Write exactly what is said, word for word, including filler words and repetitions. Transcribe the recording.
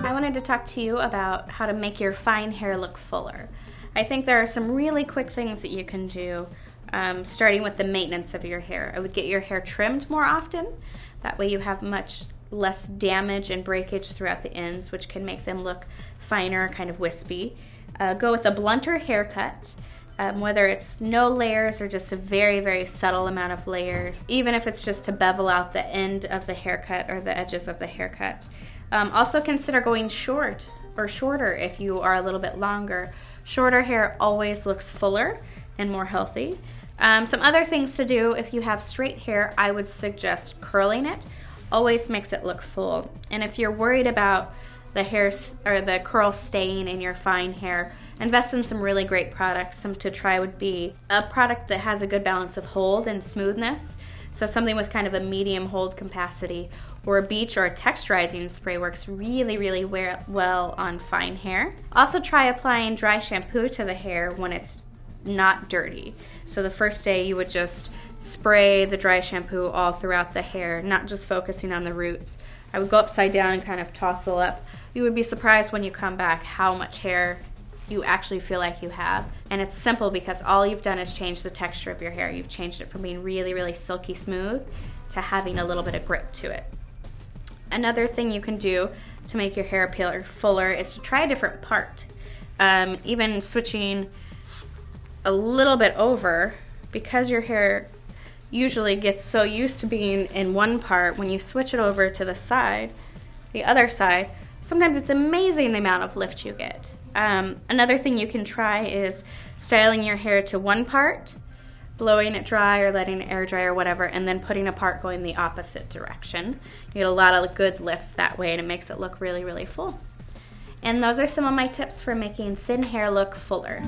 I wanted to talk to you about how to make your fine hair look fuller. I think there are some really quick things that you can do, um, starting with the maintenance of your hair. I would get your hair trimmed more often. That way you have much less damage and breakage throughout the ends, which can make them look finer, kind of wispy. Uh, go with a blunter haircut, um, whether it's no layers or just a very, very subtle amount of layers, even if it's just to bevel out the end of the haircut or the edges of the haircut. Um, also consider going short or shorter if you are a little bit longer. Shorter hair always looks fuller and more healthy. Um, some other things to do: if you have straight hair, I would suggest curling it. Always makes it look full. And if you're worried about the hair or the curl staying in your fine hair, invest in some really great products. Some to try would be a product that has a good balance of hold and smoothness. So something with kind of a medium hold capacity, or a beach or a texturizing spray works really, really well on fine hair. Also try applying dry shampoo to the hair when it's not dirty. So the first day you would just spray the dry shampoo all throughout the hair, not just focusing on the roots. I would go upside down and kind of tousle up. You would be surprised when you come back how much hair you actually feel like you have. And it's simple because all you've done is change the texture of your hair. You've changed it from being really, really silky smooth to having a little bit of grit to it. Another thing you can do to make your hair appear fuller is to try a different part. Um, even switching a little bit over, because your hair usually gets so used to being in one part, when you switch it over to the side, the other side, sometimes it's amazing the amount of lift you get. Um, another thing you can try is styling your hair to one part, blowing it dry or letting it air dry or whatever, and then putting a part going the opposite direction. You get a lot of good lift that way, and it makes it look really, really full. And those are some of my tips for making thin hair look fuller.